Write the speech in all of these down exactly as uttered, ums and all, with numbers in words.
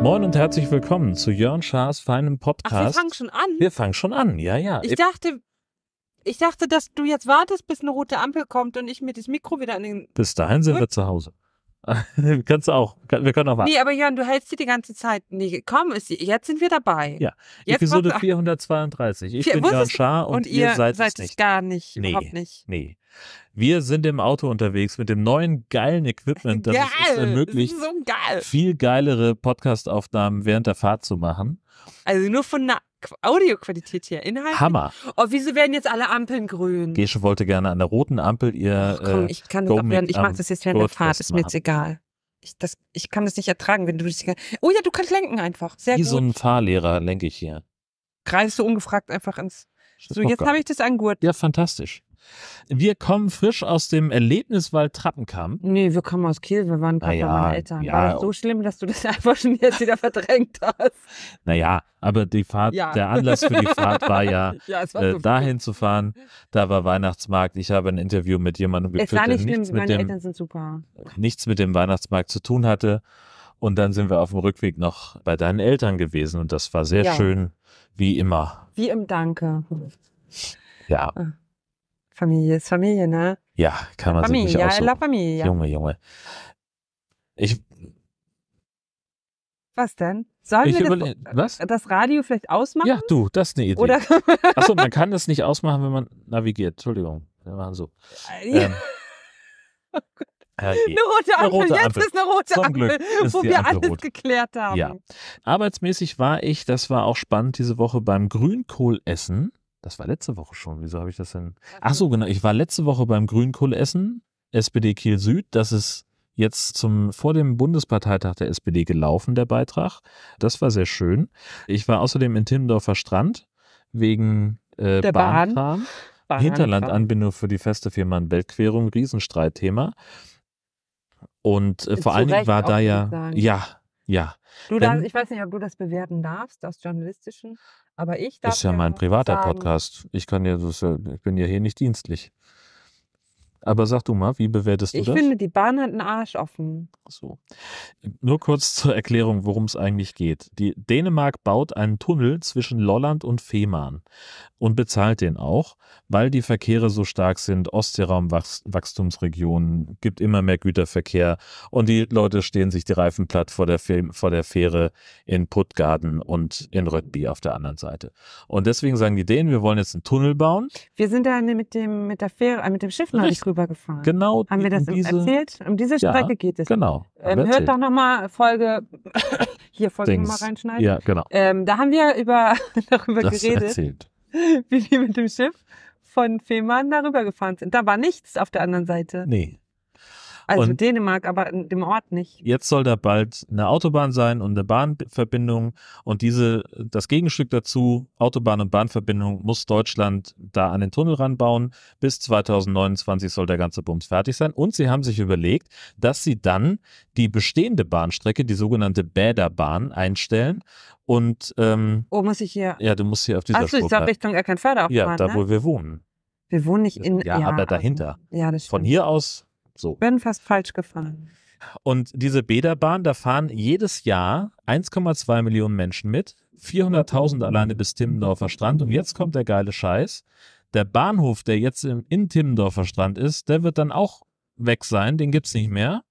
Moin und herzlich willkommen zu Jörn Schaars feinem Podcast. Ach, wir fangen schon an? Wir fangen schon an, ja, ja. Ich dachte, ich dachte, dass du jetzt wartest, bis eine rote Ampel kommt und ich mir das Mikro wieder an den... Bis dahin sind wir zu Hause. Kannst du auch. Wir können auch warten. Nee, aber Jörn, du hältst dir die ganze Zeit. Nee, komm, ist, jetzt sind wir dabei. Ja, jetzt Episode vierhundertzweiunddreißig. Ich Vier, bin Jörn Schaar und, und ihr seid es nicht. gar nicht. Nee, überhaupt nicht. Nee. Wir sind im Auto unterwegs mit dem neuen geilen Equipment, das Geil, es uns ermöglicht, so geil. viel geilere Podcast-Aufnahmen während der Fahrt zu machen. Also nur von einer Audioqualität hier. Inhalt. Hammer. Oh, wieso werden jetzt alle Ampeln grün? Gesche wollte gerne an der roten Ampel ihr. Ach komm, ich kann das auch werden. Ich mache das jetzt während der Fahrt, ist mir jetzt egal. Ich, das, ich kann das nicht ertragen, wenn du das. Oh ja, du kannst lenken einfach. Sehr Wie gut. so ein Fahrlehrer lenke ich hier. Greifst du ungefragt einfach ins. So, jetzt habe ich das angurt. Ja, fantastisch. Wir kommen frisch aus dem Erlebniswald Trappenkamp. Nee, wir kommen aus Kiel, wir waren gerade bei meinen Eltern. Ja. War das so schlimm, dass du das einfach schon jetzt wieder verdrängt hast? Naja, aber die Fahrt, ja. der Anlass für die Fahrt war ja, ja war äh, so dahin zu fahren. Da war Weihnachtsmarkt. Ich habe ein Interview mit jemandem geführt, der nicht nichts, mit dem, nichts mit dem Weihnachtsmarkt zu tun hatte. Und dann sind wir auf dem Rückweg noch bei deinen Eltern gewesen. Und das war sehr ja. schön, wie immer. Wie im Danke. Ja. Familie ist Familie, ne? Ja, kann man Familie, sich nicht aussuchen. La Familia. Junge, Junge. Ich. Was denn? Sollen ich wir das, was? das Radio vielleicht ausmachen? Ja, du, das ist eine Idee. Oder? Achso, man kann das nicht ausmachen, wenn man navigiert. Entschuldigung, wir machen so. Ähm, oh Gott. Eine rote Ampel, eine rote jetzt Ampel. ist eine rote Zum Ampel, Glück wo wir Ampel alles rot. geklärt haben. Ja. Arbeitsmäßig war ich, das war auch spannend, diese Woche beim Grünkohlessen. Das war letzte Woche schon. Wieso habe ich das denn? Ach so, genau. Ich war letzte Woche beim Grünkohlessen, S P D Kiel Süd. Das ist jetzt zum, vor dem Bundesparteitag der S P D gelaufen, der Beitrag. Das war sehr schön. Ich war außerdem in Timmendorfer Strand wegen äh, der Bahn. Bahn. Bahn Hinterlandanbindung für die Feste Firma Weltquerung, Riesenstreitthema. Und äh, vor allen Dingen war da ja, ja, ja. Du darfst, Wenn, ich weiß nicht, ob du das bewerten darfst, aus journalistischen, aber ich darf. Das ist ja mein privater sagen, Podcast. Ich kann ja, das, ich bin ja hier nicht dienstlich. Aber sag du mal, wie bewertest du ich das? Ich finde, die Bahn hat einen Arsch offen. So. Nur kurz zur Erklärung, worum es eigentlich geht. Die Dänemark baut einen Tunnel zwischen Lolland und Fehmarn und bezahlt den auch, weil die Verkehre so stark sind. Ostseeraum, Wachstumsregionen, gibt immer mehr Güterverkehr und die Leute stehen sich die Reifen platt vor der, vor der Fähre in Puttgarden und in Rødby auf der anderen Seite. Und deswegen sagen die Dänen, wir wollen jetzt einen Tunnel bauen. Wir sind da mit dem, mit der Fähre, mit dem Schiff noch nicht rübergefahren. Genau. Haben wir das diese, erzählt? Um diese Strecke ja, geht es. Genau. Ähm, hört erzählt. doch nochmal Folge, hier Folge nochmal reinschneiden. Ja, genau. Ähm, da haben wir über, darüber das geredet, erzählt. wie wir mit dem Schiff von Fehmarn darüber gefahren sind. Da war nichts auf der anderen Seite. Nee. Also und Dänemark, aber in dem Ort nicht. Jetzt soll da bald eine Autobahn sein und eine Bahnverbindung. Und diese, das Gegenstück dazu, Autobahn und Bahnverbindung, muss Deutschland da an den Tunnel ranbauen. Bis zweitausendneunundzwanzig soll der ganze Bums fertig sein. Und sie haben sich überlegt, dass sie dann die bestehende Bahnstrecke, die sogenannte Bäderbahn, einstellen. Und, ähm, oh, muss ich hier? Ja, du musst hier auf dieser Spur. Ach so, ich soll Richtung Eckernförde auffahren, ja, da ne? wo wir wohnen. Wir wohnen nicht in... Ja, ja aber dahinter. Ja, das stimmt. Von hier aus... So. Bin fast falsch gefahren. Und diese Bäderbahn, da fahren jedes Jahr eins Komma zwei Millionen Menschen mit, vierhunderttausend alleine bis Timmendorfer Strand. Und jetzt kommt der geile Scheiß. Der Bahnhof, der jetzt in, in Timmendorfer Strand ist, der wird dann auch weg sein, den gibt es nicht mehr.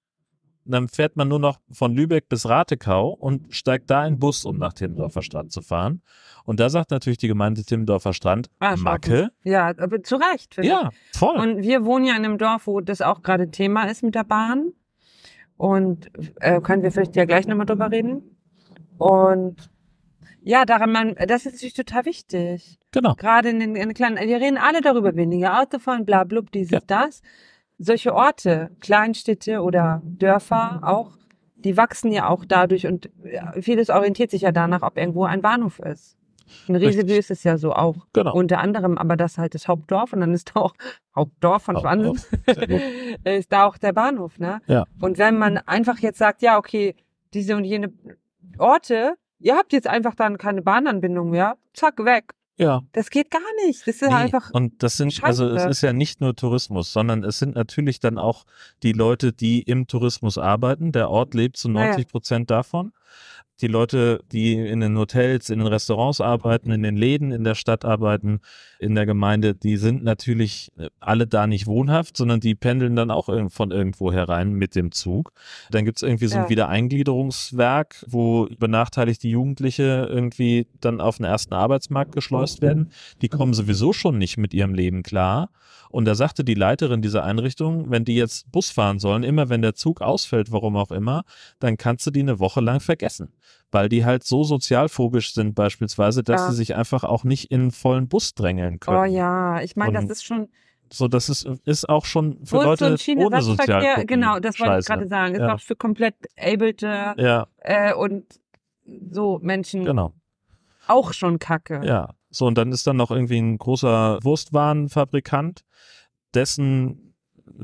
Und dann fährt man nur noch von Lübeck bis Ratekau und steigt da in den Bus, um nach Timmendorfer Strand zu fahren. Und da sagt natürlich die Gemeinde Timmendorfer Strand, ah, Macke. Ja, aber zu Recht. Ja, ich. voll. Und wir wohnen ja in einem Dorf, wo das auch gerade Thema ist mit der Bahn. Und äh, können wir vielleicht ja gleich nochmal drüber reden. Und ja, daran man, das ist natürlich total wichtig. Genau. Gerade in den, in den kleinen, wir reden alle darüber, weniger Autofahren, bla, blub, dieses, ja. das. Solche Orte, Kleinstädte oder Dörfer auch, die wachsen ja auch dadurch und vieles orientiert sich ja danach, ob irgendwo ein Bahnhof ist. In Rieselbü ist es ja so auch, genau. unter anderem, aber das halt das Hauptdorf und dann ist da auch, Hauptdorf von Wahnsinn, ist da auch der Bahnhof, ne? Ja. Und wenn man einfach jetzt sagt, ja okay, diese und jene Orte, ihr habt jetzt einfach dann keine Bahnanbindung mehr, zack, weg. Ja. Das geht gar nicht. Das ist nee. einfach. Und das sind, Scheiße. also es ist ja nicht nur Tourismus, sondern es sind natürlich dann auch die Leute, die im Tourismus arbeiten. Der Ort lebt zu neunzig Prozent naja. davon. Die Leute, die in den Hotels, in den Restaurants arbeiten, in den Läden in der Stadt arbeiten, in der Gemeinde, die sind natürlich alle da nicht wohnhaft, sondern die pendeln dann auch von irgendwo herein mit dem Zug. Dann gibt es irgendwie so ein ja. Wiedereingliederungswerk, wo benachteiligte Jugendliche irgendwie dann auf den ersten Arbeitsmarkt geschleust werden. Die kommen sowieso schon nicht mit ihrem Leben klar. Und da sagte die Leiterin dieser Einrichtung, wenn die jetzt Bus fahren sollen, immer wenn der Zug ausfällt, warum auch immer, dann kannst du die eine Woche lang vergessen. Weil die halt so sozialphobisch sind beispielsweise, dass ja. sie sich einfach auch nicht in einen vollen Bus drängeln können. Oh ja, ich meine, das ist schon... So, das ist, ist auch schon für Leute ohne Sozialphobie. Genau, das wollte ich gerade sagen. Ist ja. auch für komplett ableite ja. äh, und so Menschen genau. auch schon Kacke. Ja, so und dann ist dann noch irgendwie ein großer Wurstwarenfabrikant, dessen...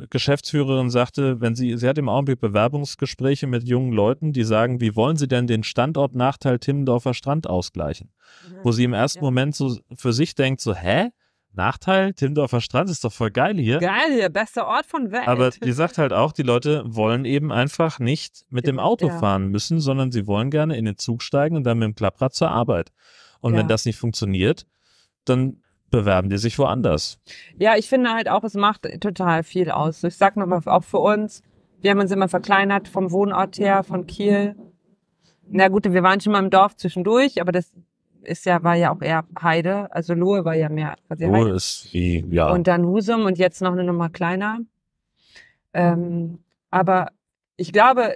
Geschäftsführerin sagte, wenn sie, sie hat im Augenblick Bewerbungsgespräche mit jungen Leuten, die sagen, wie wollen sie denn den Standortnachteil Timmendorfer Strand ausgleichen? Mhm. Wo sie im ersten ja. Moment so für sich denkt, so, hä? Nachteil? Timmendorfer Strand ist doch voll geil hier. Geil, der beste Ort von Welt. Aber die sagt halt auch, die Leute wollen eben einfach nicht mit dem Auto ja. fahren müssen, sondern sie wollen gerne in den Zug steigen und dann mit dem Klapprad zur Arbeit. Und ja. wenn das nicht funktioniert, dann bewerben die sich woanders. Ja, ich finde halt auch, es macht total viel aus. Ich sag nochmal, auch für uns, wir haben uns immer verkleinert vom Wohnort her, von Kiel. Na gut, wir waren schon mal im Dorf zwischendurch, aber das ist ja, war ja auch eher Heide. Also Lohe war ja mehr. Lohe ist wie, ja. Und dann Husum und jetzt noch eine Nummer kleiner. Ähm, aber ich glaube,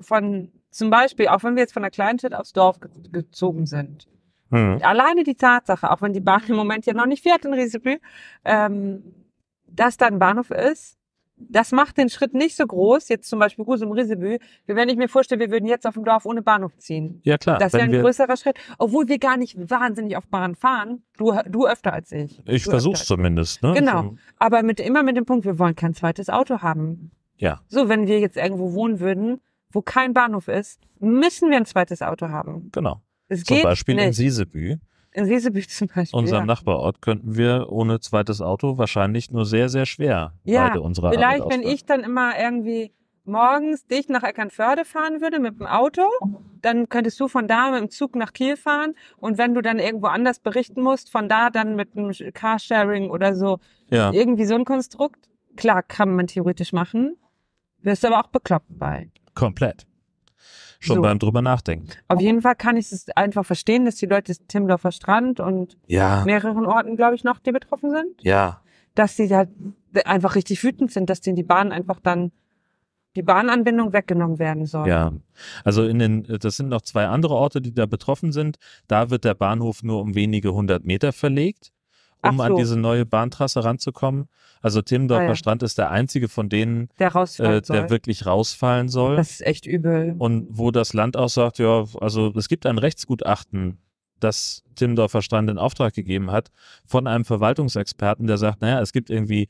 von, zum Beispiel, auch wenn wir jetzt von der Kleinstadt aufs Dorf ge gezogen sind, hm. alleine die Tatsache, auch wenn die Bahn im Moment ja noch nicht fährt in Rieselbü, ähm, dass da ein Bahnhof ist, das macht den Schritt nicht so groß, jetzt zum Beispiel Husum, Rieselbü, wenn ich mir vorstelle, wir würden jetzt auf dem Dorf ohne Bahnhof ziehen. Ja klar. Das wäre ein größerer Schritt, obwohl wir gar nicht wahnsinnig auf Bahn fahren, du, du öfter als ich. Ich versuch's zumindest. Ne? Genau, aber mit, immer mit dem Punkt, wir wollen kein zweites Auto haben. Ja. So, wenn wir jetzt irgendwo wohnen würden, wo kein Bahnhof ist, müssen wir ein zweites Auto haben. Genau. Es zum Beispiel nicht. in Sisebü. In Sisebü zum Beispiel. Unserem ja. Nachbarort könnten wir ohne zweites Auto wahrscheinlich nur sehr, sehr schwer ja, beide unserer Arbeit ausführen. Vielleicht, wenn ich dann immer irgendwie morgens dich nach Eckernförde fahren würde mit dem Auto, dann könntest du von da mit dem Zug nach Kiel fahren und wenn du dann irgendwo anders berichten musst, von da dann mit einem Carsharing oder so. Ja. Irgendwie so ein Konstrukt. Klar, kann man theoretisch machen. Wirst aber auch bekloppt bei. Komplett. Schon so. Beim drüber nachdenken. Auf jeden Fall kann ich es einfach verstehen, dass die Leute Timmendorfer Strand und ja. mehreren Orten, glaube ich, noch, die betroffen sind. Ja. Dass sie halt einfach richtig wütend sind, dass denen die Bahn einfach dann, die Bahnanbindung weggenommen werden soll. Ja. Also in den, das sind noch zwei andere Orte, die da betroffen sind. Da wird der Bahnhof nur um wenige hundert Meter verlegt, um so. an diese neue Bahntrasse ranzukommen. Also Timmendorfer ah, ja. Strand ist der einzige von denen, der, äh, der wirklich rausfallen soll. Das ist echt übel. Und wo das Land auch sagt, ja, also es gibt ein Rechtsgutachten, das Timmendorfer Strand in Auftrag gegeben hat, von einem Verwaltungsexperten, der sagt, naja, es gibt irgendwie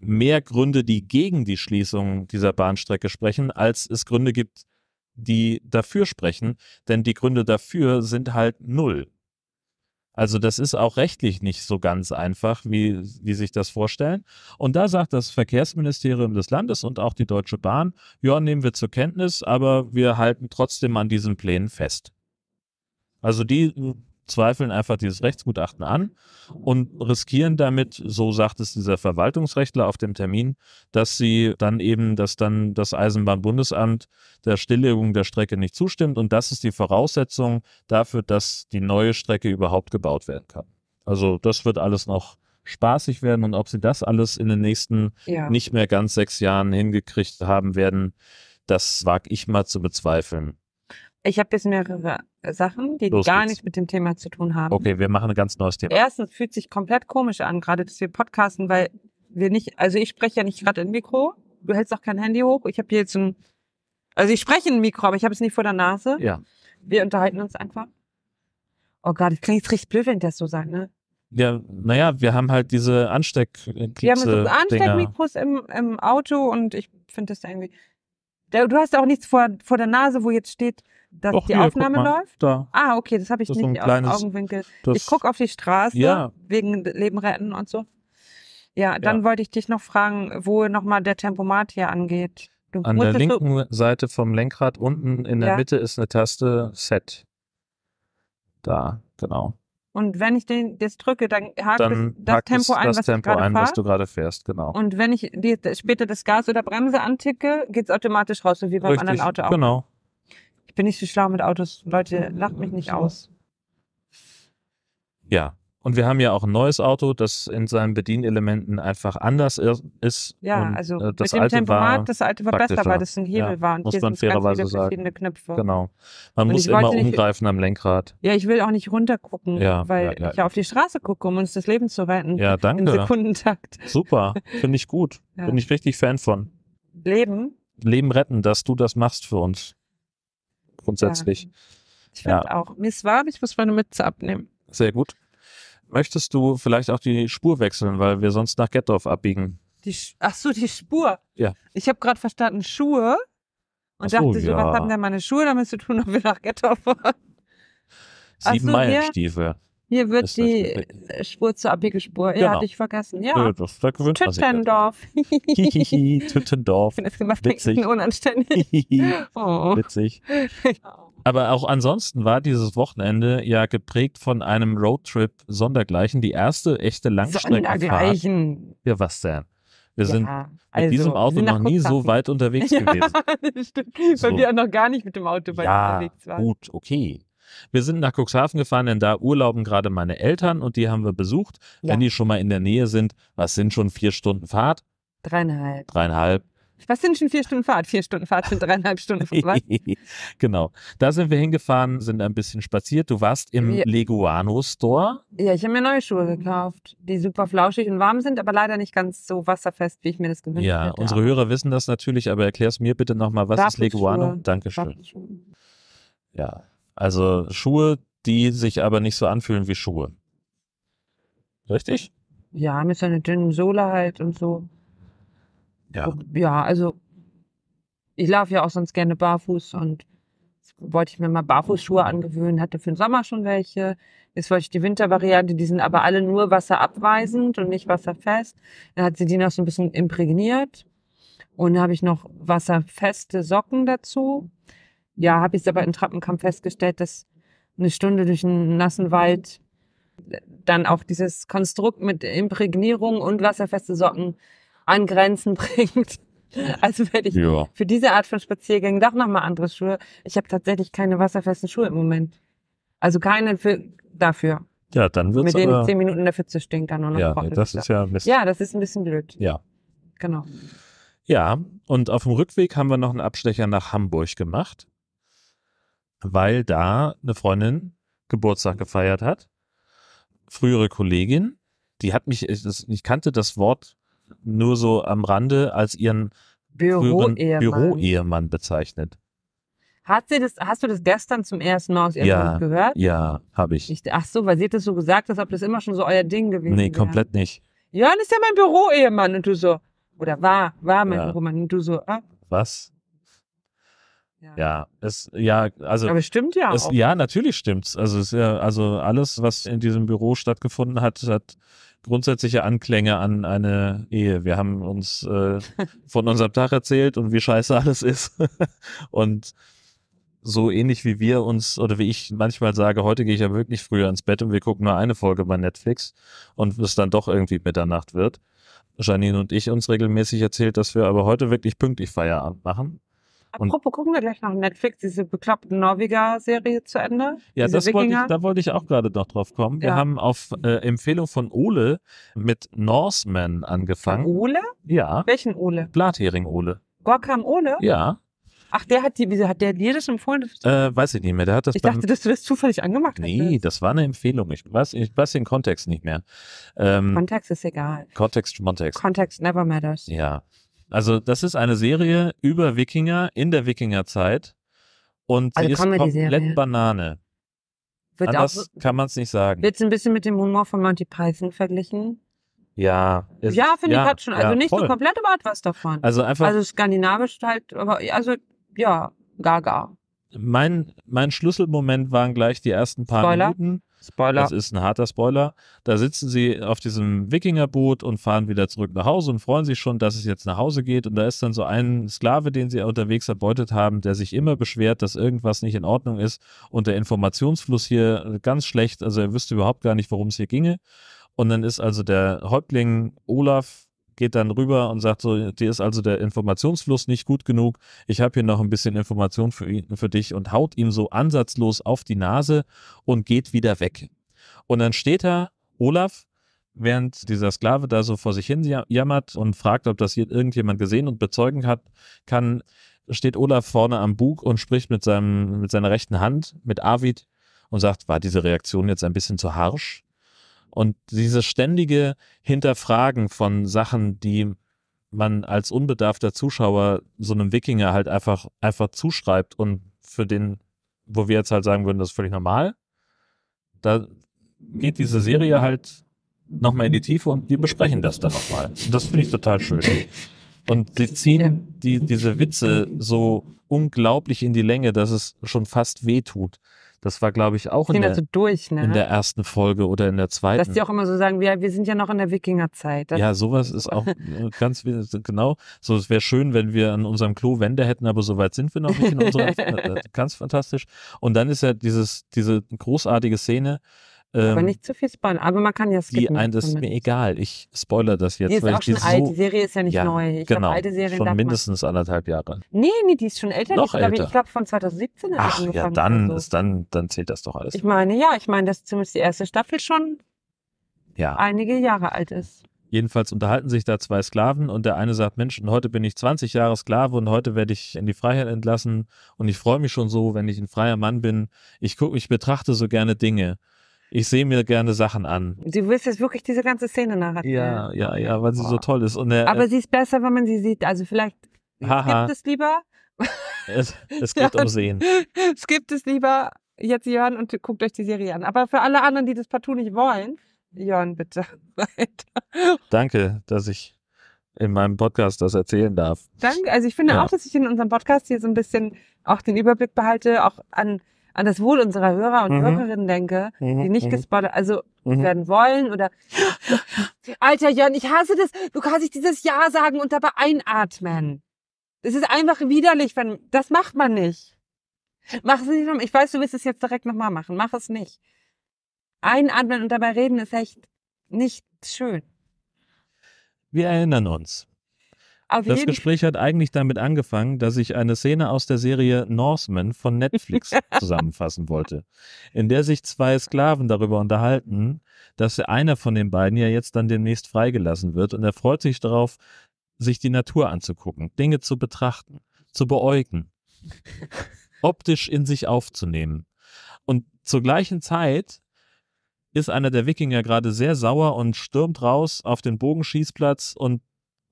mehr Gründe, die gegen die Schließung dieser Bahnstrecke sprechen, als es Gründe gibt, die dafür sprechen. Denn die Gründe dafür sind halt null. Also das ist auch rechtlich nicht so ganz einfach, wie, wie sich das vorstellen. Und da sagt das Verkehrsministerium des Landes und auch die Deutsche Bahn, ja, nehmen wir zur Kenntnis, aber wir halten trotzdem an diesen Plänen fest. Also die zweifeln einfach dieses Rechtsgutachten an und riskieren damit, so sagt es dieser Verwaltungsrechtler auf dem Termin, dass sie dann eben, dass dann das Eisenbahnbundesamt der Stilllegung der Strecke nicht zustimmt und das ist die Voraussetzung dafür, dass die neue Strecke überhaupt gebaut werden kann. Also das wird alles noch spaßig werden und ob sie das alles in den nächsten ja. nicht mehr ganz sechs Jahren hingekriegt haben werden, das wage ich mal zu bezweifeln. Ich habe jetzt mehrere Sachen, die Los gar geht's. nichts mit dem Thema zu tun haben. Okay, wir machen ein ganz neues Thema. Erstens fühlt sich komplett komisch an, gerade dass wir podcasten, weil wir nicht, also ich spreche ja nicht gerade in Mikro, du hältst auch kein Handy hoch. Ich habe hier jetzt ein, also ich spreche in Mikro, aber ich habe es nicht vor der Nase. Ja. Wir unterhalten uns einfach. Oh Gott, ich klinge jetzt richtig blöd, wenn ich das so sage, ne? Ja, naja, wir haben halt diese Ansteck-Mikros. Wir haben so Ansteckmikros im, im Auto und ich finde das irgendwie... Du hast auch nichts vor, vor der Nase, wo jetzt steht, dass Och, die hier, Aufnahme läuft? Da. Ah, okay, das habe ich das nicht so aus kleines, Augenwinkel. Ich gucke auf die Straße, ja. wegen Leben retten und so. Ja, dann ja. wollte ich dich noch fragen, wo nochmal der Tempomat hier angeht. Du An der linken du... Seite vom Lenkrad unten in der ja. Mitte ist eine Taste Set. Da, genau. Und wenn ich den jetzt drücke, dann hakt dann das, das Tempo ein, das was, Tempo ein was du gerade fährst. Genau. Und wenn ich die, später das Gas oder Bremse anticke, geht es automatisch raus, so wie beim Richtig, anderen Auto auch. Genau. Ich bin nicht so schlau mit Autos. Leute, lacht mich nicht aus. Ja, und wir haben ja auch ein neues Auto, das in seinen Bedienelementen einfach anders ist. Ja, und, also äh, das mit dem alte Tempomat, war das alte war besser, weil das ein Hebel ja, war. Und muss hier man fairerweise sagen. Knöpfe. Genau. Man und muss immer umgreifen nicht, am Lenkrad. Ja, ich will auch nicht runtergucken, ja, weil ja, ja, ich ja auf die Straße gucke, um uns das Leben zu retten. Ja, danke. Im Sekundentakt. Super, finde ich gut. Ja. Bin ich richtig Fan von. Leben? Leben retten, dass du das machst für uns. Grundsätzlich. Ja. Ich finde ja. auch. Mir ist warm, ich muss meine Mütze abnehmen. Sehr gut. Möchtest du vielleicht auch die Spur wechseln, weil wir sonst nach Gettorf abbiegen? Die Ach so, die Spur. Ja. Ich habe gerade verstanden, Schuhe. Und so, dachte so, ja. was haben denn meine Schuhe damit zu tun, ob wir nach Gettorf fahren? Sieben so, Meilenstiefel. Hier, hier wird die Spur zur Abbiegespur. Genau. Ja, hatte ich vergessen. Ja. ja das, da Tütendorf. Tütendorf. Ich finde das gemacht, Witzig. unanständig. oh. Witzig. Ja. Aber auch ansonsten war dieses Wochenende ja geprägt von einem Roadtrip sondergleichen. Die erste echte Langstreckenfahrt. Sondergleichen. Ja, was denn? Wir ja, sind mit also, diesem Auto noch nie so weit unterwegs ja, gewesen. Das stimmt. So. Weil wir auch noch gar nicht mit dem Auto weit ja, unterwegs waren. Ja, gut, okay. Wir sind nach Cuxhaven gefahren, denn da urlauben gerade meine Eltern und die haben wir besucht. Ja. Wenn die schon mal in der Nähe sind, was sind schon vier Stunden Fahrt? Dreieinhalb. Dreieinhalb. Was sind schon vier Stunden Fahrt? Vier Stunden Fahrt sind dreieinhalb Stunden Fahrt. Genau. Da sind wir hingefahren, sind ein bisschen spaziert. Du warst im ja. Leguano-Store. Ja, ich habe mir neue Schuhe gekauft, die super flauschig und warm sind, aber leider nicht ganz so wasserfest, wie ich mir das gewünscht ja, hätte. Ja, unsere Hörer wissen das natürlich, aber erklär es mir bitte nochmal, was ist Leguano? Dankeschön. Ja, also Schuhe, die sich aber nicht so anfühlen wie Schuhe. Richtig? Ja, mit so einer dünnen Sohle halt und so. Ja. ja, also ich laufe ja auch sonst gerne barfuß und wollte ich mir mal Barfußschuhe angewöhnen, hatte für den Sommer schon welche. Jetzt wollte ich die Wintervariante, die sind aber alle nur wasserabweisend und nicht wasserfest. Dann hat sie die noch so ein bisschen imprägniert und dann habe ich noch wasserfeste Socken dazu. Ja, habe ich es aber in Trappenkamp festgestellt, dass eine Stunde durch einen nassen Wald dann auch dieses Konstrukt mit Imprägnierung und wasserfeste Socken an Grenzen bringt. Also werde ich ja. für diese Art von Spaziergängen doch nochmal andere Schuhe. Ich habe tatsächlich keine wasserfesten Schuhe im Moment. Also keine für, dafür. Ja, dann wird's mit denen zehn Minuten dafür zu stehen kann. Und ja, nee, das ist ja Mist. Ja, das ist ein bisschen blöd. Ja. Genau. Ja, und auf dem Rückweg haben wir noch einen Abstecher nach Hamburg gemacht, weil da eine Freundin Geburtstag gefeiert hat. Frühere Kollegin, die hat mich, ich kannte das Wort nur so am Rande als ihren früheren Büroehemann bezeichnet. Hat sie das, hast du das gestern zum ersten Mal aus ihrem Mund gehört? Ja, habe ich. ich. Ach so, weil sie hat das so gesagt, als ob das immer schon so euer Ding gewesen wäre. Nee, komplett nicht. Jörn ist ja mein Büroehemann und du so, oder war, war mein ja. Büroehemann und du so, ah. Was? Ja. ja, es, ja, also. Aber es stimmt ja es, auch. Ja, natürlich stimmt's. Also, es, ja, also alles, was in diesem Büro stattgefunden hat, hat grundsätzliche Anklänge an eine Ehe. Wir haben uns äh, von unserem Tag erzählt und wie scheiße alles ist. Und so ähnlich wie wir uns, oder wie ich manchmal sage, heute gehe ich ja wirklich früher ins Bett und wir gucken nur eine Folge bei Netflix und es dann doch irgendwie Mitternacht wird. Janine und ich uns regelmäßig erzählt, dass wir aber heute wirklich pünktlich Feierabend machen. Und apropos, gucken wir gleich noch Netflix, diese bekloppte Norweger-Serie zu Ende. Ja, das wollte ich, da wollte ich auch gerade noch drauf kommen. Ja. Wir haben auf äh, Empfehlung von Ole mit Norsemen angefangen. Von Ole? Ja. Welchen Ole? Blathering-Ole. Gorkam Ole? Ja. Ach, der hat die, wieso hat der dir das empfohlen? Äh, weiß ich nicht mehr. Der hat das ich beim, dachte, dass du das zufällig angemacht hast. Nee, hättest. Das war eine Empfehlung. Ich weiß, ich weiß den Kontext nicht mehr. Ähm, Kontext ist egal. Kontext, Kontext. Kontext never matters. Ja. Also das ist eine Serie über Wikinger in der Wikingerzeit und also sie ist komplett Banane. Wird Anders auch, kann man es nicht sagen. Wird es ein bisschen mit dem Humor von Monty Python verglichen? Ja, ist, ja, finde ja, ich, hat schon. Also ja, nicht voll. So komplett, aber hat was davon. Also einfach. Also skandinavisch halt, aber also ja, gaga. Mein, mein Schlüsselmoment waren gleich die ersten paar Spoiler. Minuten. Spoiler. Das ist ein harter Spoiler. Da sitzen sie auf diesem Wikingerboot und fahren wieder zurück nach Hause und freuen sich schon, dass es jetzt nach Hause geht. Und da ist dann so ein Sklave, den sie unterwegs erbeutet haben, der sich immer beschwert, dass irgendwas nicht in Ordnung ist. Und der Informationsfluss hier ganz schlecht. Also er wüsste überhaupt gar nicht, worum es hier ginge. Und dann ist also der Häuptling Olaf, geht dann rüber und sagt so, dir ist also der Informationsfluss nicht gut genug, ich habe hier noch ein bisschen Information für, ihn, für dich, und haut ihm so ansatzlos auf die Nase und geht wieder weg. Und dann steht da Olaf, während dieser Sklave da so vor sich hin jammert und fragt, ob das hier irgendjemand gesehen und bezeugen hat, kann, steht Olaf vorne am Bug und spricht mit, seinem, mit seiner rechten Hand mit Arvid und sagt, war diese Reaktion jetzt ein bisschen zu harsch? Und dieses ständige Hinterfragen von Sachen, die man als unbedarfter Zuschauer so einem Wikinger halt einfach, einfach zuschreibt und für den, wo wir jetzt halt sagen würden, das ist völlig normal, da geht diese Serie halt nochmal in die Tiefe und wir besprechen das dann nochmal. Das finde ich total schön. Und sie ziehen die, diese Witze so unglaublich in die Länge, dass es schon fast weh tut. Das war, glaube ich, auch in der, so durch, ne? in der ersten Folge oder in der zweiten. Dass die auch immer so sagen, wir, wir sind ja noch in der Wikingerzeit. Ja, sowas ist auch ganz, genau. So, es wäre schön, wenn wir an unserem Klo Wände hätten, aber so weit sind wir noch nicht in unserer. Ganz fantastisch. Und dann ist ja dieses, diese großartige Szene. Ähm, aber nicht zu viel spoilern, aber man kann ja skippen. Die ein, das ist mir egal, ich spoilere das jetzt. Die ist weil auch ich schon die alt, so, die Serie ist ja nicht ja, neu. Ich genau, glaub, alte Serien schon mindestens anderthalb Jahre. Nee, nee, die ist schon älter. Noch älter. Glaub ich glaube von zwanzig siebzehn. Ach ja, dann, so. ist, dann, dann zählt das doch alles. Ich meine, ja, ich meine, dass zumindest die erste Staffel schon ja. einige Jahre alt ist. Jedenfalls unterhalten sich da zwei Sklaven und der eine sagt, Mensch, und heute bin ich zwanzig Jahre Sklave und heute werde ich in die Freiheit entlassen und ich freue mich schon so, wenn ich ein freier Mann bin. Ich gucke, ich betrachte so gerne Dinge. Ich sehe mir gerne Sachen an. Du willst jetzt wirklich diese ganze Szene nacherzählen. Ja, ja, ja, weil sie Boah. so toll ist. Und der, aber äh, sie ist besser, wenn man sie sieht. Also vielleicht skippt es lieber. Es, es geht um Sehen. Skippt es lieber jetzt, Jörn, und guckt euch die Serie an. Aber für alle anderen, die das partout nicht wollen, Jörn, bitte weiter. Danke, dass ich in meinem Podcast das erzählen darf. Danke. Also ich finde ja. auch, dass ich in unserem Podcast hier so ein bisschen auch den Überblick behalte, auch an... an das Wohl unserer Hörer und mhm. Hörerinnen denke, mhm. die nicht gespoilert, also mhm. werden wollen oder... Alter Jörn, ich hasse das. Du kannst dich dieses Ja sagen und dabei einatmen. Das ist einfach widerlich, wenn... Das macht man nicht. Mach es nicht nochmal. Ich weiß, du willst es jetzt direkt nochmal machen. Mach es nicht. Einatmen und dabei reden ist echt nicht schön. Wir erinnern uns. Das Gespräch hat eigentlich damit angefangen, dass ich eine Szene aus der Serie Norsemen von Netflix zusammenfassen wollte, in der sich zwei Sklaven darüber unterhalten, dass einer von den beiden ja jetzt dann demnächst freigelassen wird und er freut sich darauf, sich die Natur anzugucken, Dinge zu betrachten, zu beäugen, optisch in sich aufzunehmen. Und zur gleichen Zeit ist einer der Wikinger gerade sehr sauer und stürmt raus auf den Bogenschießplatz und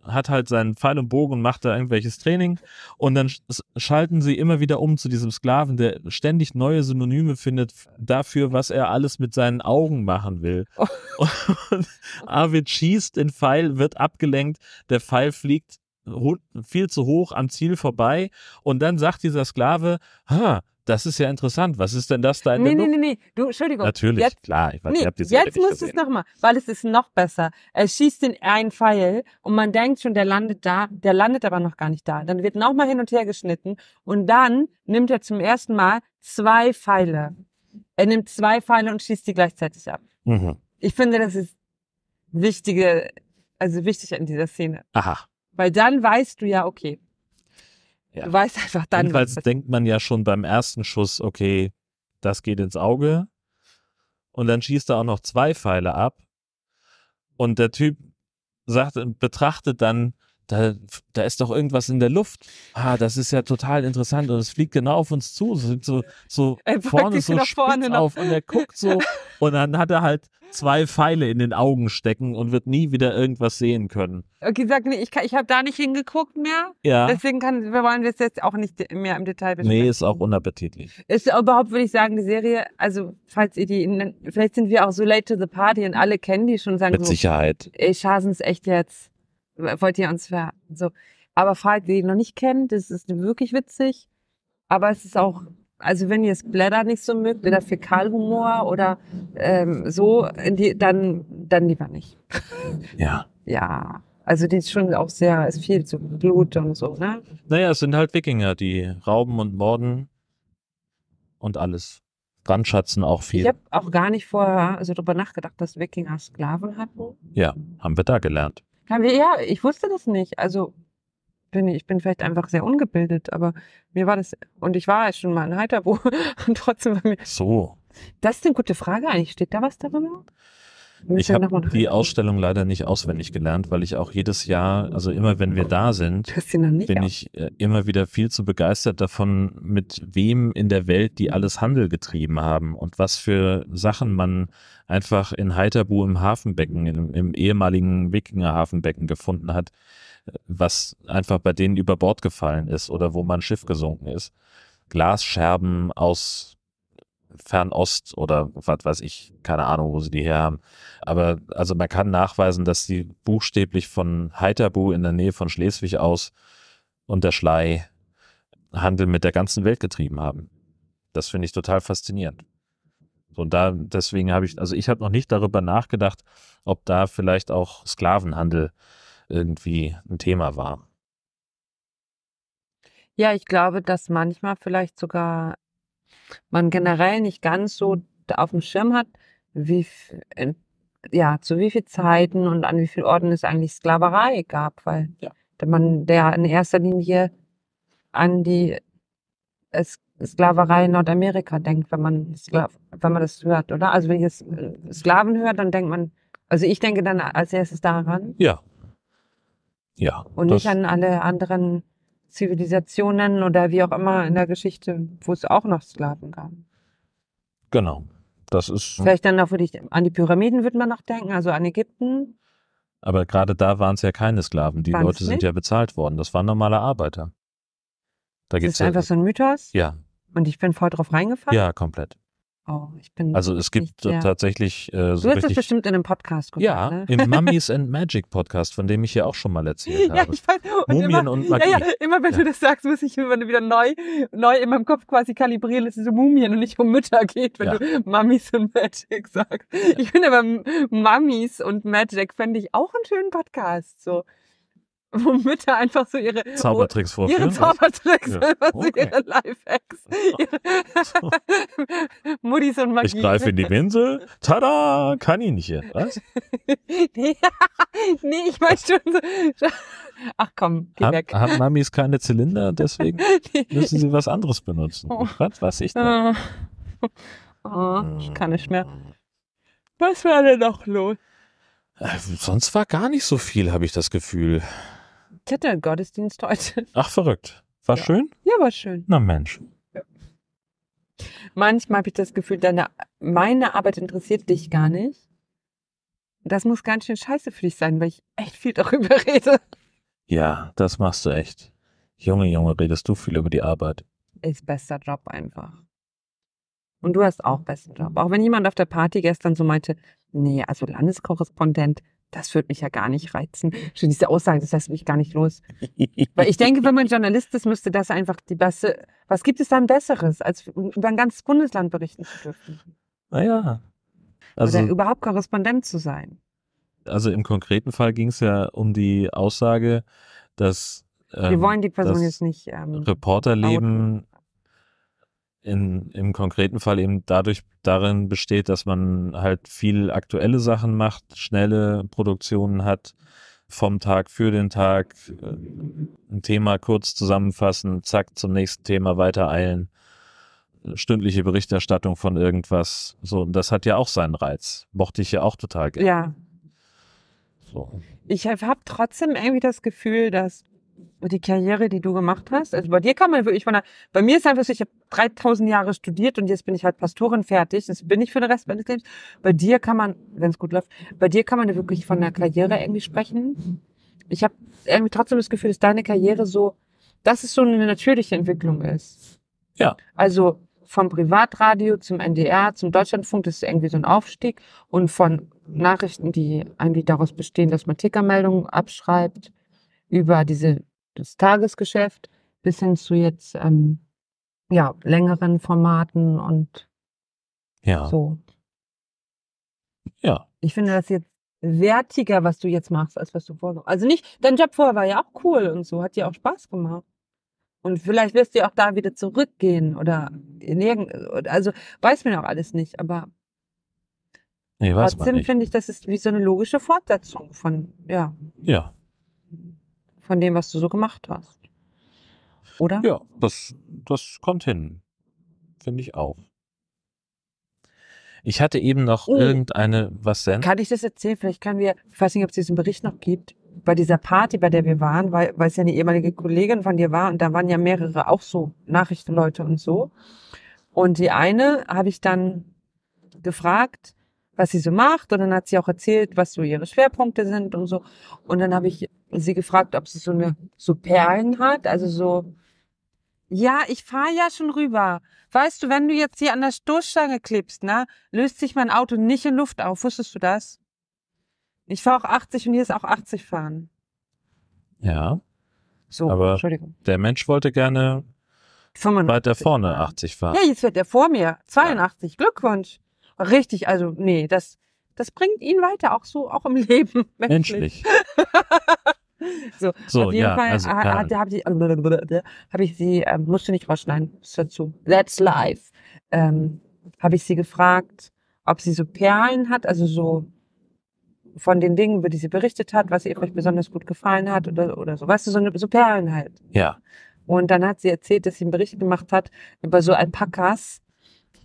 hat halt seinen Pfeil und Bogen und macht da irgendwelches Training und dann schalten sie immer wieder um zu diesem Sklaven, der ständig neue Synonyme findet dafür, was er alles mit seinen Augen machen will. Oh. Und Arvid schießt den Pfeil, wird abgelenkt, der Pfeil fliegt viel zu hoch am Ziel vorbei und dann sagt dieser Sklave, ha, das ist ja interessant. Was ist denn das da in nee, der Nee, nee, nee, nee. Du, Entschuldigung. Natürlich, jetzt, klar. Ich weiß, nee, die jetzt musst du es nochmal, weil es ist noch besser. Er schießt den einen Pfeil und man denkt schon, der landet da, der landet aber noch gar nicht da. Dann wird nochmal hin und her geschnitten und dann nimmt er zum ersten Mal zwei Pfeile. Er nimmt zwei Pfeile und schießt die gleichzeitig ab. Mhm. Ich finde, das ist wichtige, also wichtig in dieser Szene. Aha. Weil dann weißt du ja, okay. Ja. Du weißt einfach dann. Jedenfalls denkt man ja schon beim ersten Schuss, okay, das geht ins Auge. Und dann schießt er auch noch zwei Pfeile ab. Und der Typ sagt, betrachtet dann da, da ist doch irgendwas in der Luft. Ah, das ist ja total interessant. Und es fliegt genau auf uns zu. So, so vorne so spitz auf und er guckt so. Und dann hat er halt zwei Pfeile in den Augen stecken und wird nie wieder irgendwas sehen können. Okay, sag mir, ich, ich habe da nicht hingeguckt mehr. Ja. Deswegen kann, wir wollen das jetzt auch nicht mehr im Detail besprechen. Nee, ist auch unappetitlich. Ist überhaupt, würde ich sagen, die Serie, also falls ihr die, in, vielleicht sind wir auch so late to the party und alle kennen die schon und sagen Mit so, Sicherheit. Ey, schaßen es echt jetzt. Wollt ihr uns ver... So. Aber falls ihr die noch nicht kennt, das ist wirklich witzig. Aber es ist auch... Also wenn ihr es Blätter nicht so mögt, oder Fäkalhumor oder ähm, so, die, dann, dann lieber nicht. Ja. Ja, also die ist schon auch sehr, ist viel zu Blut und so, ne? Naja, es sind halt Wikinger, die rauben und morden und alles. Brandschatzen auch viel. Ich habe auch gar nicht vorher also darüber nachgedacht, dass Wikinger Sklaven hatten. Ja, haben wir da gelernt. Haben wir, ja, ich wusste das nicht, also... Bin ich, ich bin vielleicht einfach sehr ungebildet, aber mir war das, und ich war schon mal in Haithabu und trotzdem bei mir. So. Das ist eine gute Frage eigentlich. Steht da was darüber? Ich habe die Ausstellung leider nicht auswendig gelernt, weil ich auch jedes Jahr, also immer wenn wir da sind, bin ich äh, immer wieder viel zu begeistert davon, mit wem in der Welt die alles Handel getrieben haben und was für Sachen man einfach in Haithabu im Hafenbecken, im, im ehemaligen Wikinger-Hafenbecken gefunden hat, was einfach bei denen über Bord gefallen ist oder wo man Schiff gesunken ist. Glasscherben aus Fernost oder was weiß ich, keine Ahnung, wo sie die her haben. Aber also man kann nachweisen, dass sie buchstäblich von Haithabu in der Nähe von Schleswig aus und der Schlei Handel mit der ganzen Welt getrieben haben. Das finde ich total faszinierend. Und da, deswegen habe ich, also ich habe noch nicht darüber nachgedacht, ob da vielleicht auch Sklavenhandel irgendwie ein Thema war. Ja, ich glaube, dass manchmal vielleicht sogar man generell nicht ganz so auf dem Schirm hat, wie, ja, zu wie viel Zeiten und an wie vielen Orten es eigentlich Sklaverei gab, weil ja. man der in erster Linie an die Sklaverei in Nordamerika denkt, wenn man, Skla- wenn man das hört, oder? Also wenn ich Sklaven höre, dann denkt man, also ich denke dann als erstes daran. Ja. Ja, und nicht an alle anderen Zivilisationen oder wie auch immer in der Geschichte, wo es auch noch Sklaven gab. Genau. Das ist. Vielleicht dann auch wirklich an die Pyramiden würde man noch denken, also an Ägypten. Aber gerade da waren es ja keine Sklaven. Die Leute sind ja bezahlt worden. Das waren normale Arbeiter. Da das ist ja einfach so ein Mythos. Ja. Und ich bin voll drauf reingefallen. Ja, komplett. Oh, ich bin also es gibt nicht, tatsächlich... Ja. Äh, so du hast es bestimmt in einem Podcast geguckt, ja, ne? Im Mummies and Magic Podcast, von dem ich hier auch schon mal erzählt habe. Ja, ich weiß, und Mumien immer, und Magie. Ja, ja, immer wenn ja. du das sagst, muss ich immer wieder neu, neu in meinem Kopf quasi kalibrieren, dass es um Mumien und nicht um Mütter geht, wenn ja. du Mummies and Magic sagst. Ja. Ich finde aber Mummies und Magic fände ich auch einen schönen Podcast, so. Wo Mütter einfach so ihre Zaubertricks vorführen. Ihre Zaubertricks, ja. okay. so ihre Lifehacks. Ihre Muddies und Magie. Ich greife in die Pinsel. Tada! Kaninchen. Was? nee, nee, ich meine schon so. Ach komm, geh Hab, weg. Haben Mamis keine Zylinder, deswegen nee. müssen sie was anderes benutzen. Oh. Was weiß ich denn? Oh, ich kann nicht mehr. Was war denn noch los? Sonst war gar nicht so viel, habe ich das Gefühl. Ich hatte einen Gottesdienst heute. Ach, verrückt. War ja. schön? Ja, war schön. Na Mensch. Ja. Manchmal habe ich das Gefühl, deine, meine Arbeit interessiert dich gar nicht. Das muss ganz schön scheiße für dich sein, weil ich echt viel darüber rede. Ja, das machst du echt. Junge, Junge, redest du viel über die Arbeit. Ist bester Job einfach. Und du hast auch besten Job. Auch wenn jemand auf der Party gestern so meinte, nee, also Landeskorrespondent, das würde mich ja gar nicht reizen. Schon diese Aussage, das lässt mich gar nicht los. Weil ich denke, wenn man Journalist ist, müsste das einfach die beste... Was gibt es dann Besseres, als über ein ganzes Bundesland berichten zu dürfen? Naja. Also, oder überhaupt Korrespondent zu sein. Also im konkreten Fall ging es ja um die Aussage, dass... Ähm, wir wollen die Person jetzt nicht... Ähm, Reporterleben... In, im konkreten Fall eben dadurch darin besteht, dass man halt viel aktuelle Sachen macht, schnelle Produktionen hat, vom Tag für den Tag, ein Thema kurz zusammenfassen, zack, zum nächsten Thema weitereilen, stündliche Berichterstattung von irgendwas, so, und das hat ja auch seinen Reiz, mochte ich ja auch total gerne. Ja. So. Ich habe trotzdem irgendwie das Gefühl, dass die Karriere, die du gemacht hast, also bei dir kann man wirklich von der, bei mir ist einfach so, ich habe dreitausend Jahre studiert und jetzt bin ich halt Pastorin fertig, das bin ich für den Rest meines Lebens. Bei dir kann man, wenn es gut läuft, bei dir kann man wirklich von der Karriere irgendwie sprechen. Ich habe irgendwie trotzdem das Gefühl, dass deine Karriere so, dass es so eine natürliche Entwicklung ist. Ja. Also vom Privatradio zum N D R, zum Deutschlandfunk, das ist irgendwie so ein Aufstieg, und von Nachrichten, die eigentlich daraus bestehen, dass man Tickermeldungen abschreibt, über diese das Tagesgeschäft bis hin zu jetzt ähm, ja längeren Formaten und ja. so. Ja. Ich finde das jetzt wertiger, was du jetzt machst, als was du vorher. Also nicht, dein Job vorher war ja auch cool und so, hat dir auch Spaß gemacht. Und vielleicht wirst du ja auch da wieder zurückgehen oder in irgend, also weiß man auch alles nicht, aber nee, weiß trotzdem man nicht. Finde ich, das ist wie so eine logische Fortsetzung von, ja. Ja. Von dem, was du so gemacht hast. Oder? Ja, das, das kommt hin. Finde ich auch. Ich hatte eben noch oh. irgendeine, was denn? Kann ich das erzählen? Vielleicht können wir, ich weiß nicht, ob es diesen Bericht noch gibt, bei dieser Party, bei der wir waren, weil, weil es ja eine ehemalige Kollegin von dir war und da waren ja mehrere auch so Nachrichtenleute und so. Und die eine habe ich dann gefragt, was sie so macht, und dann hat sie auch erzählt, was so ihre Schwerpunkte sind und so. Und dann habe ich sie gefragt, ob sie so eine so Perlen hat, also so, ja, ich fahre ja schon rüber. Weißt du, wenn du jetzt hier an der Stoßstange klippst, ne, löst sich mein Auto nicht in Luft auf. Wusstest du das? Ich fahre auch achtzig und hier ist auch achtzig fahren. Ja. So, aber Entschuldigung. Der Mensch wollte gerne fünfundachtzig weiter vorne achtzig fahren. Ja, jetzt wird er vor mir. zweiundachtzig, ja. Glückwunsch. Richtig, also nee, das, das bringt ihn weiter, auch so, auch im Leben. Menschlich. So, so, auf jeden ja, Fall also, ha, ha, habe ich, hab ich sie, äh, musste nicht rausschneiden, ist dazu, that's life, ähm, habe ich sie gefragt, ob sie so Perlen hat, also so von den Dingen, über die sie berichtet hat, was ihr vielleicht besonders gut gefallen hat oder, oder so, weißt du, so, eine, so Perlen halt. Ja. Und dann hat sie erzählt, dass sie einen Bericht gemacht hat über so Alpakas,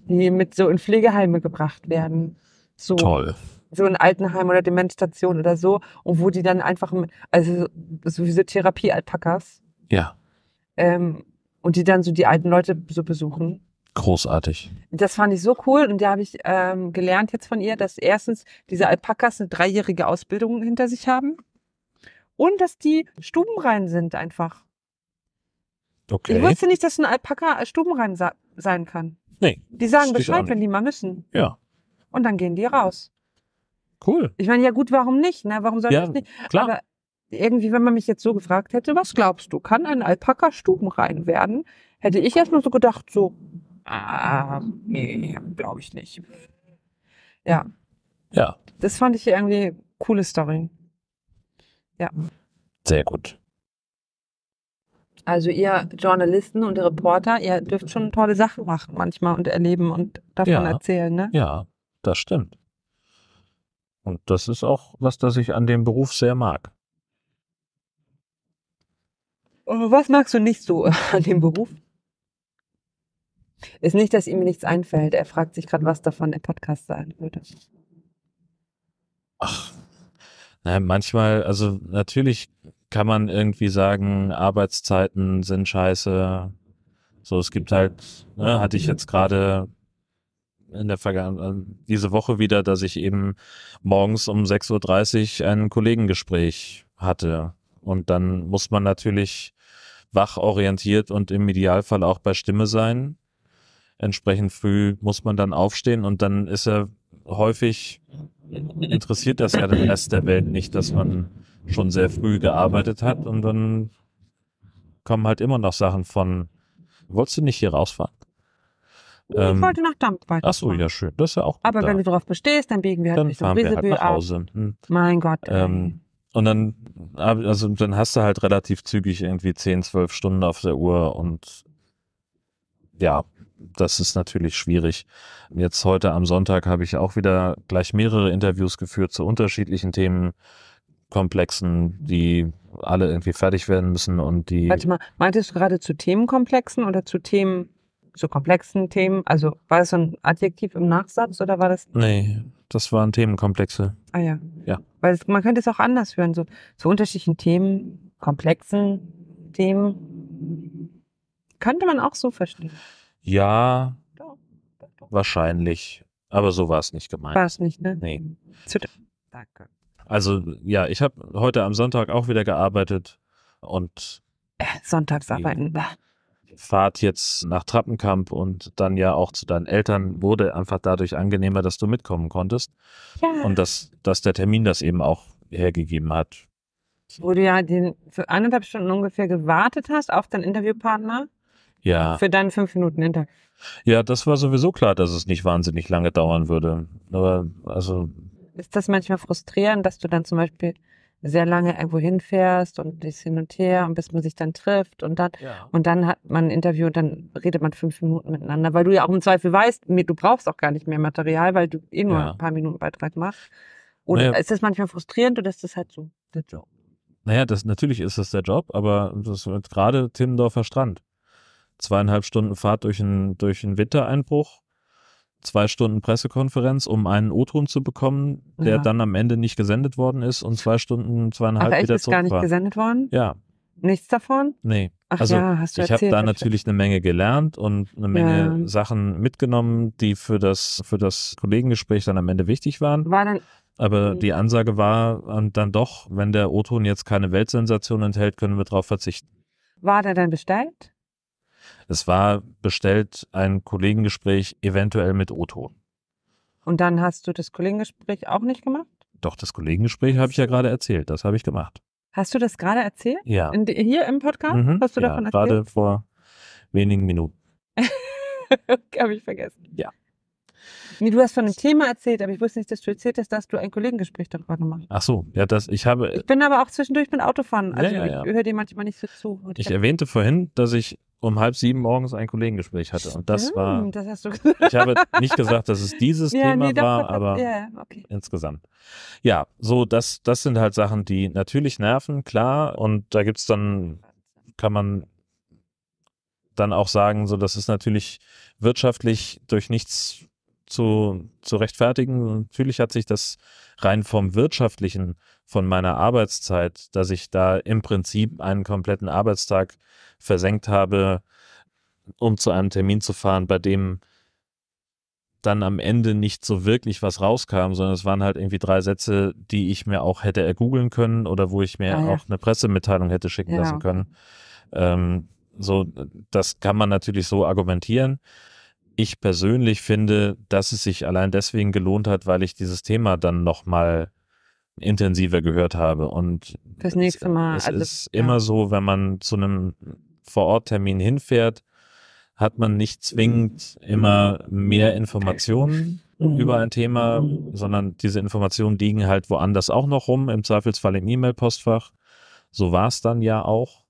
die mit so in Pflegeheime gebracht werden. So. Toll. So in Altenheim oder Demenzstation oder so, und wo die dann einfach, mit, also so diese Therapie-Alpakas. Ja. Ähm, und die dann so die alten Leute so besuchen. Großartig. Das fand ich so cool, und da habe ich ähm, gelernt jetzt von ihr, dass erstens diese Alpakas eine dreijährige Ausbildung hinter sich haben und dass die stubenrein sind einfach. Okay. Ich wusste nicht, dass ein Alpaka stubenrein sa- sein kann. Nee. Die sagen Bescheid, wenn die mal müssen. Ja. Und dann gehen die raus. Cool. Ich meine, ja gut, warum nicht? Ne? Warum soll ja, ich nicht? Klar. Aber irgendwie, wenn man mich jetzt so gefragt hätte, was glaubst du, kann ein Alpaka stubenrein werden? Hätte ich erst mal so gedacht, so, ah, nee, glaube ich nicht. Ja. Ja. Das fand ich irgendwie eine coole Story. Ja. Sehr gut. Also ihr Journalisten und Reporter, ihr dürft schon tolle Sachen machen manchmal und erleben und davon ja, erzählen, ne? Ja, das stimmt. Und das ist auch was, das ich an dem Beruf sehr mag. Und was magst du nicht so an dem Beruf? Ist nicht, dass ihm nichts einfällt. Er fragt sich gerade, was davon im Podcast sein würde. Ach, na, manchmal, also natürlich kann man irgendwie sagen, Arbeitszeiten sind scheiße. So, es gibt halt, ne, hatte ich jetzt gerade in der Vergangenheit, diese Woche wieder, dass ich eben morgens um sechs Uhr dreißig ein Kollegengespräch hatte. Und dann muss man natürlich wach orientiert und im Idealfall auch bei Stimme sein. Entsprechend früh muss man dann aufstehen, und dann ist er häufig, interessiert das ja den Rest der Welt nicht, dass man schon sehr früh gearbeitet hat, und dann kommen halt immer noch Sachen von, wolltest du nicht hier rausfahren? Ich ähm, wollte nach Dampf weiter. Ach so, ja, schön. Das ist ja auch gut. Aber da, wenn du darauf bestehst, dann biegen wir halt dann nicht so ein Rieselbü halt nach Hause. Hm. Mein Gott. Ähm, und dann, also, dann hast du halt relativ zügig irgendwie zehn, zwölf Stunden auf der Uhr, und ja, das ist natürlich schwierig. Jetzt heute am Sonntag habe ich auch wieder gleich mehrere Interviews geführt zu unterschiedlichen Themenkomplexen, die alle irgendwie fertig werden müssen, und die. Warte mal, meintest du gerade zu Themenkomplexen oder zu Themen? So komplexen Themen, also war das so ein Adjektiv im Nachsatz oder war das? Nee, Das waren Themenkomplexe. Ah ja. Ja. Weil es, man könnte es auch anders hören, so zu unterschiedlichen Themen, komplexen Themen. Könnte man auch so verstehen. Ja, doch, doch, doch. Wahrscheinlich. Aber so war es nicht gemeint. War es nicht, ne? Nee. Danke. Also ja, ich habe heute am Sonntag auch wieder gearbeitet und äh, Sonntagsarbeiten. Fahrt jetzt nach Trappenkamp und dann ja auch zu deinen Eltern wurde einfach dadurch angenehmer, dass du mitkommen konntest. Ja. Und dass, dass der Termin das eben auch hergegeben hat. Wo du ja den, für anderthalb Stunden ungefähr gewartet hast auf deinen Interviewpartner. Ja. Für deinen fünf Minuten Interview. Ja, das war sowieso klar, dass es nicht wahnsinnig lange dauern würde. Aber also. Ist das manchmal frustrierend, dass du dann zum Beispiel sehr lange irgendwo hinfährst und das hin und her und bis man sich dann trifft und dann ja. Und dann hat man ein Interview und dann redet man fünf Minuten miteinander, weil du ja auch im Zweifel weißt, du brauchst auch gar nicht mehr Material, weil du eh nur ja. ein paar Minuten Beitrag machst. Oder naja. Ist das manchmal frustrierend oder ist das halt so der Job? Naja, das, natürlich ist das der Job, aber das wird gerade Timmendorfer Strand. Zweieinhalb Stunden Fahrt durch einen durch einen Wintereinbruch, zwei Stunden Pressekonferenz, um einen O-Ton zu bekommen, der ja. dann am Ende nicht gesendet worden ist und zwei Stunden, zweieinhalb Ach, echt, wieder zurück war. Ist gar nicht gesendet worden? Ja. Nichts davon? Nee. Ach also ja, hast du ich habe da natürlich eine Menge gelernt und eine Menge ja. Sachen mitgenommen, die für das, für das Kollegengespräch dann am Ende wichtig waren. War dann Aber die Ansage war dann doch, wenn der O-Ton jetzt keine Weltsensation enthält, können wir darauf verzichten. War der dann bestellt? Es war bestellt ein Kollegengespräch, eventuell mit O-Ton. Und dann hast du das Kollegengespräch auch nicht gemacht? Doch, das Kollegengespräch habe ich ja gerade erzählt. Das habe ich gemacht. Hast du das gerade erzählt? Ja. In, hier im Podcast? Mhm, hast du ja, davon erzählt? Gerade vor wenigen Minuten. Habe ich vergessen. Ja. Nee, du hast von einem Thema erzählt, aber ich wusste nicht, dass du erzählt hast, dass du ein Kollegengespräch darüber gemacht hast. Ach so, ja, das, ich habe... Ich bin aber auch zwischendurch mit Autofahren, also ja, ja, ja. ich höre dir manchmal nicht so zu. Ich, ich erwähnte vorhin, dass ich um halb sieben morgens ein Kollegengespräch hatte und das hm, war... Das hast du gesagt. Ich habe nicht gesagt, dass es dieses ja, Thema nee, doch, war, das, aber ja, okay. Insgesamt. Ja, so, das, das sind halt Sachen, die natürlich nerven, klar, und da gibt es dann, kann man... dann auch sagen, so das ist natürlich wirtschaftlich durch nichts zu, zu rechtfertigen. Natürlich hat sich das rein vom Wirtschaftlichen von meiner Arbeitszeit, dass ich da im Prinzip einen kompletten Arbeitstag versenkt habe, um zu einem Termin zu fahren, bei dem dann am Ende nicht so wirklich was rauskam, sondern es waren halt irgendwie drei Sätze, die ich mir auch hätte ergoogeln können oder wo ich mir ah, ja. auch eine Pressemitteilung hätte schicken ja. lassen können. Ähm, So, das kann man natürlich so argumentieren. Ich persönlich finde, dass es sich allein deswegen gelohnt hat, weil ich dieses Thema dann nochmal intensiver gehört habe. Und das nächste Mal. Es, es also, ist ja. immer so, wenn man zu einem Vor-Ort-Termin hinfährt, hat man nicht zwingend immer mehr Informationen mhm. über ein Thema, mhm. sondern diese Informationen liegen halt woanders auch noch rum, im Zweifelsfall im E-Mail-Postfach. So war es dann ja auch.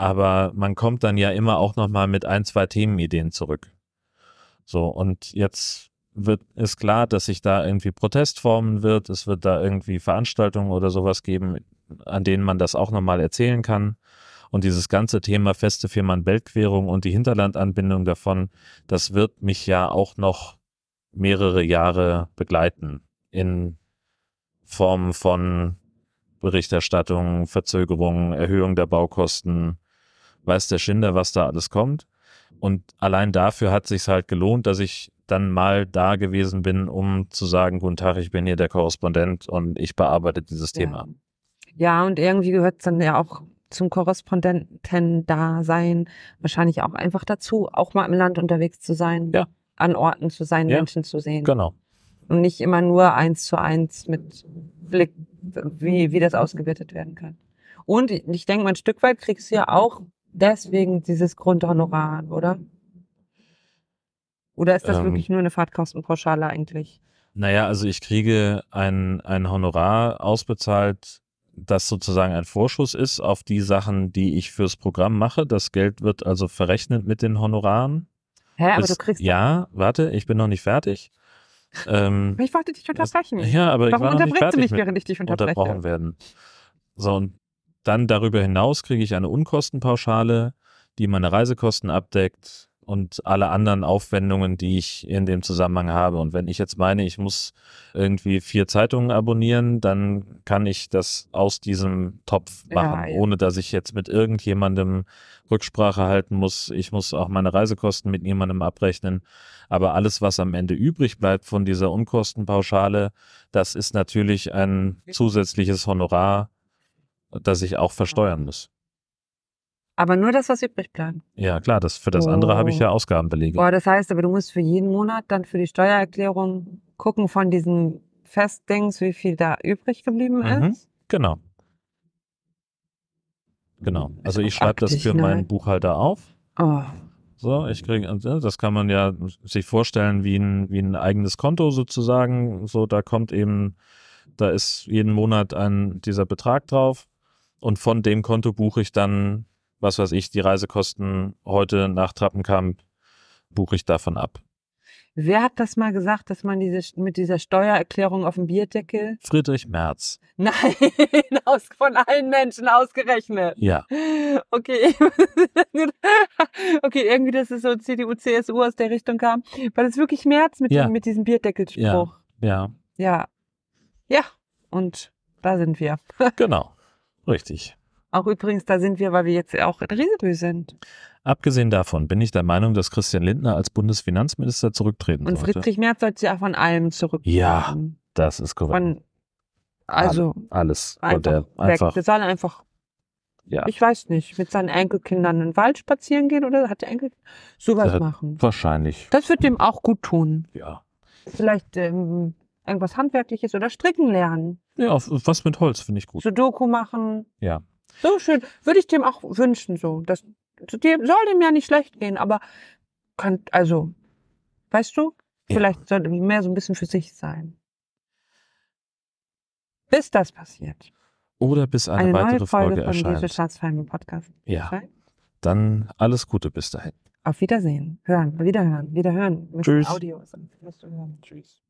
Aber man kommt dann ja immer auch nochmal mit ein, zwei Themenideen zurück. So, und jetzt wird, ist klar, dass sich da irgendwie Protest formen wird. Es wird da irgendwie Veranstaltungen oder sowas geben, an denen man das auch nochmal erzählen kann. Und dieses ganze Thema Feste Firma, Weltquerung und die Hinterlandanbindung davon, das wird mich ja auch noch mehrere Jahre begleiten. In Form von Berichterstattung, Verzögerungen, Erhöhung der Baukosten, weiß der Schinder, was da alles kommt. Und allein dafür hat es sich halt gelohnt, dass ich dann mal da gewesen bin, um zu sagen, guten Tag, ich bin hier der Korrespondent und ich bearbeite dieses ja. Thema. Ja, und irgendwie gehört es dann ja auch zum Korrespondenten-Dasein wahrscheinlich auch einfach dazu, auch mal im Land unterwegs zu sein, ja. an Orten zu sein, ja. Menschen zu sehen. Genau. Und nicht immer nur eins zu eins mit Blick, wie, wie das ausgewertet werden kann. Und ich denke mal, ein Stück weit kriegst du ja auch deswegen dieses Grundhonorar, oder? Oder ist das ähm, wirklich nur eine Fahrtkostenpauschale eigentlich? Naja, also ich kriege ein, ein Honorar ausbezahlt, das sozusagen ein Vorschuss ist auf die Sachen, die ich fürs Programm mache. Das Geld wird also verrechnet mit den Honoraren. Hä, aber Bis, du kriegst... Ja, warte, ich bin noch nicht fertig. Ähm, ich wollte dich unterbrechen. Ja, aber Warum ich war noch nicht fertig du mich, mit während ich dich unterbreche? Unterbrochen werden. So, und dann darüber hinaus kriege ich eine Unkostenpauschale, die meine Reisekosten abdeckt und alle anderen Aufwendungen, die ich in dem Zusammenhang habe. Und wenn ich jetzt meine, ich muss irgendwie vier Zeitungen abonnieren, dann kann ich das aus diesem Topf machen, ja, ja. ohne dass ich jetzt mit irgendjemandem Rücksprache halten muss. Ich muss auch meine Reisekosten mit niemandem abrechnen. Aber alles, was am Ende übrig bleibt von dieser Unkostenpauschale, das ist natürlich ein zusätzliches Honorar, das ich auch versteuern muss. Aber nur das, was übrig bleibt. Ja, klar, das, für das oh. andere habe ich ja Ausgabenbelege. Boah, das heißt, aber du musst für jeden Monat dann für die Steuererklärung gucken von diesen Festdings, wie viel da übrig geblieben mhm. ist? Genau. Genau. Also ich schreibe das für ne? meinen Buchhalter auf. Oh. So, ich kriege, das kann man ja sich vorstellen wie ein, wie ein eigenes Konto sozusagen. So, da kommt eben, da ist jeden Monat ein, dieser Betrag drauf und von dem Konto buche ich dann was weiß ich, die Reisekosten heute nach Trappenkamp buche ich davon ab. Wer hat das mal gesagt, dass man diese, mit dieser Steuererklärung auf dem Bierdeckel? Friedrich Merz. Nein, aus, von allen Menschen ausgerechnet. Ja. Okay, okay, irgendwie, dass es so C D U, C S U aus der Richtung kam. War das wirklich Merz mit, ja. dem, mit diesem Bierdeckelspruch? Ja. Ja. Ja. Ja, und da sind wir. Genau, richtig. Auch übrigens, da sind wir, weil wir jetzt auch in Rieselbü sind. Abgesehen davon bin ich der Meinung, dass Christian Lindner als Bundesfinanzminister zurücktreten sollte. Und Friedrich Merz sollte ja von allem zurücktreten. Ja, das ist korrekt. Von, also alles. Einfach einfach. Der soll einfach, ja. ich weiß nicht, mit seinen Enkelkindern in den Wald spazieren gehen oder hat der Enkel sowas das machen? Wahrscheinlich. Das wird dem auch gut tun. Ja. Vielleicht ähm, irgendwas Handwerkliches oder stricken lernen. Ja, was mit Holz finde ich gut. Sudoku machen. Ja. So schön. Würde ich dem auch wünschen, so. Das, dem soll dem ja nicht schlecht gehen, aber kann, also, weißt du, vielleicht ja. sollte mehr so ein bisschen für sich sein. Bis das passiert. Oder bis eine, eine weitere neue Folge, Folge erscheint. Von Gesche Staatsfeind im Podcast. Ja. Schein? Dann alles Gute bis dahin. Auf Wiedersehen. Hören, wiederhören, wiederhören. Mit Tschüss. Audio. Tschüss.